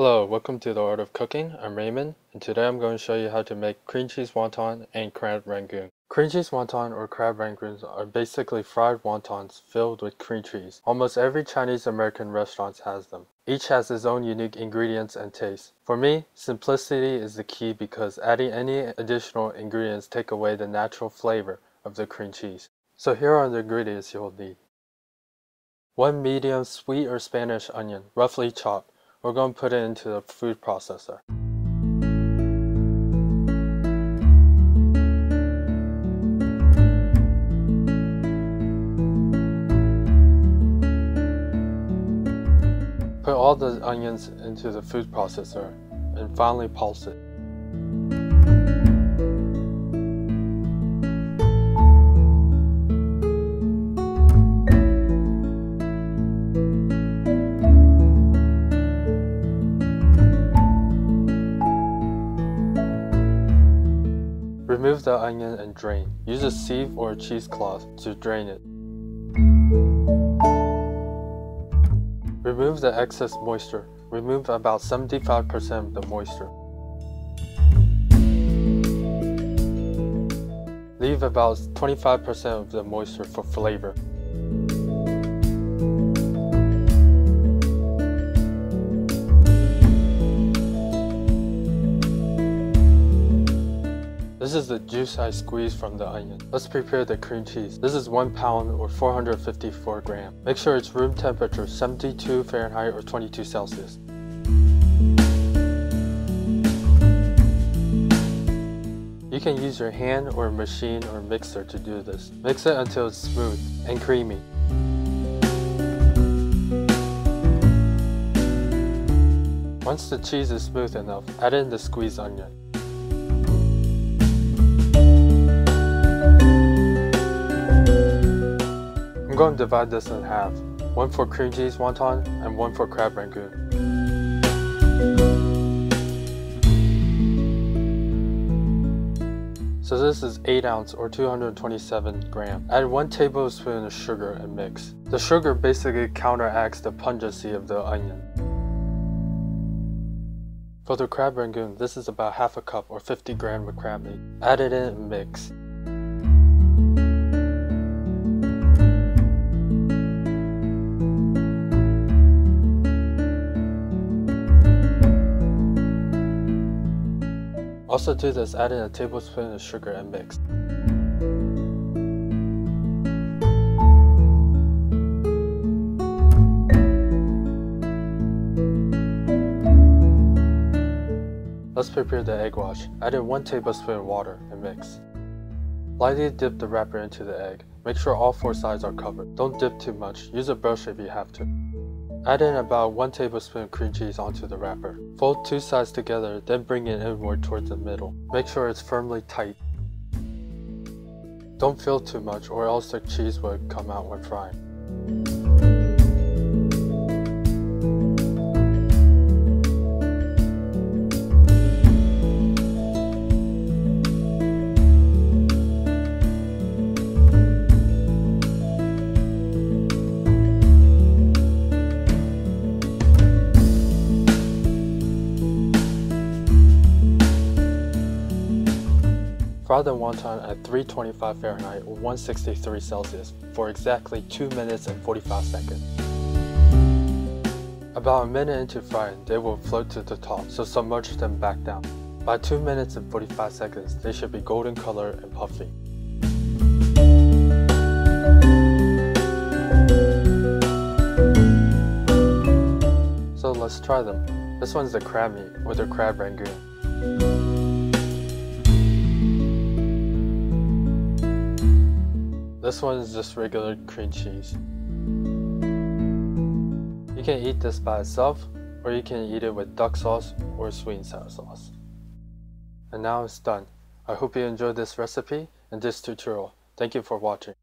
Hello, welcome to The Art of Cooking. I'm Raymond, and today I'm going to show you how to make cream cheese wonton and crab rangoon. Cream cheese wonton or crab rangoons are basically fried wontons filled with cream cheese. Almost every Chinese American restaurant has them. Each has its own unique ingredients and taste. For me, simplicity is the key because adding any additional ingredients take away the natural flavor of the cream cheese. So here are the ingredients you will need. 1 medium sweet or Spanish onion, roughly chopped. We're going to put it into the food processor. Put all the onions into the food processor and finally pulse it. Remove the onion and drain. Use a sieve or a cheesecloth to drain it. Remove the excess moisture. Remove about 75% of the moisture. Leave about 25% of the moisture for flavor. This is the juice I squeezed from the onion. Let's prepare the cream cheese. This is 1 pound or 454 grams. Make sure it's room temperature, 72 Fahrenheit or 22 Celsius. You can use your hand or machine or mixer to do this. Mix it until it's smooth and creamy. Once the cheese is smooth enough, add in the squeezed onion. I'm going to divide this in half, one for cream cheese wonton and one for crab rangoon. So this is 8 ounce or 227 grams. Add 1 tablespoon of sugar and mix. The sugar basically counteracts the pungency of the onion. For the crab rangoon, this is about half a cup or 50 grams of crab meat. Add it in and mix. Also do this, add in a tablespoon of sugar and mix. Let's prepare the egg wash. Add in 1 tablespoon of water and mix. Lightly dip the wrapper into the egg. Make sure all 4 sides are covered. Don't dip too much. Use a brush if you have to. Add in about 1 tablespoon of cream cheese onto the wrapper. Fold 2 sides together, then bring it inward towards the middle. Make sure it's firmly tight. Don't fill too much or else the cheese will come out when frying. Fry the wonton at 325 Fahrenheit or 163 Celsius for exactly 2 minutes and 45 seconds. About a minute into frying, they will float to the top, so submerge them back down. By 2 minutes and 45 seconds, they should be golden color and puffy. So let's try them. This one's the crab meat or the crab rangoon. This one is just regular cream cheese. You can eat this by itself, or you can eat it with duck sauce or sweet and sour sauce. And now it's done. I hope you enjoyed this recipe and this tutorial. Thank you for watching.